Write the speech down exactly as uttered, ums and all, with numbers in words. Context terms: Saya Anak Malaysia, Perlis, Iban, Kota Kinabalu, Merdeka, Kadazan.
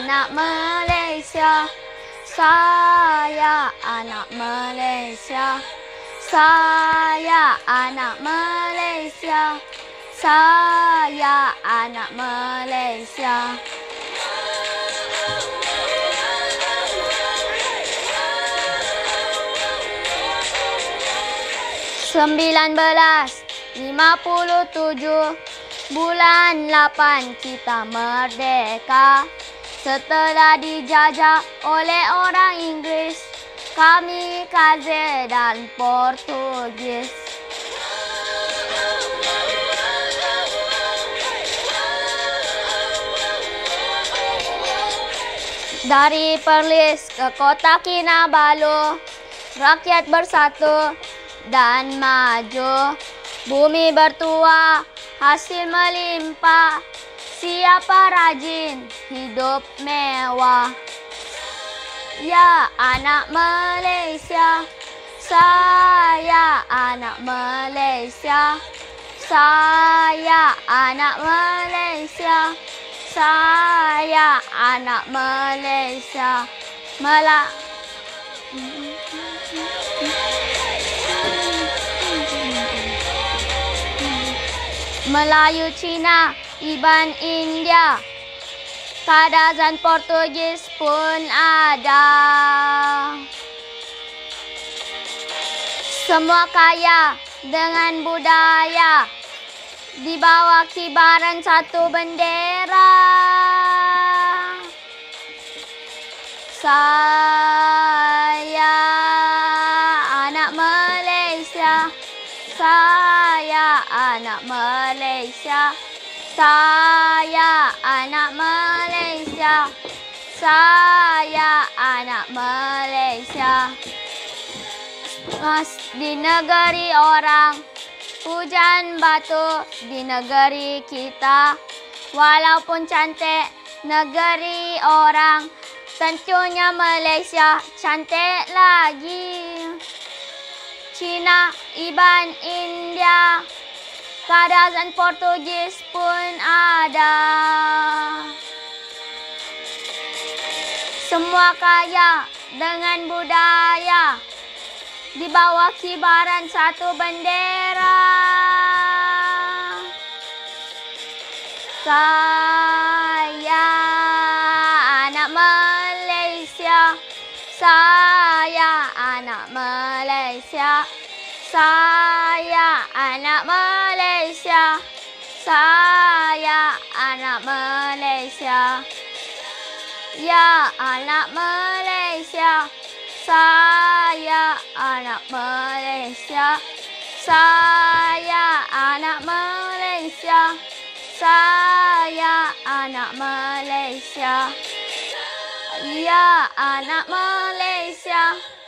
anak Malaysia, saya anak Malaysia, saya anak Malaysia, saya anak Malaysia. Sembilan belas, lima puluh tujuh, bulan lapan kita merdeka. Setelah dijajah oleh orang Inggris, kami kaze dan Portugis. Dari Perlis ke kota Kinabalu, rakyat bersatu dan maju, bumi bertuah, hasil melimpah, siapa rajin hidup mewah. Ya anak Malaysia, saya anak Malaysia, saya anak Malaysia, saya anak Malaysia. Mala Melayu, Cina, Iban, India, Kadazan Portugis pun ada. Semua kaya dengan budaya, di bawah kibaran satu bendera. Saya anak Malaysia, saya anak Malaysia, saya anak Malaysia, saya anak Malaysia. Emas di negeri orang, hujan batu di negeri kita. Walaupun cantik negeri orang, tentunya Malaysia cantik lagi. Cina, Iban, India, Kadazan Portugis pun ada. Semua kaya dengan budaya, di bawah kibaran satu bendera. Saya anak Malaysia, saya anak Malaysia, saya anak Malaysia, saya anak Malaysia. Ya anak Malaysia, saya anak Malaysia, saya anak Malaysia, saya anak Malaysia. Ya anak Malaysia,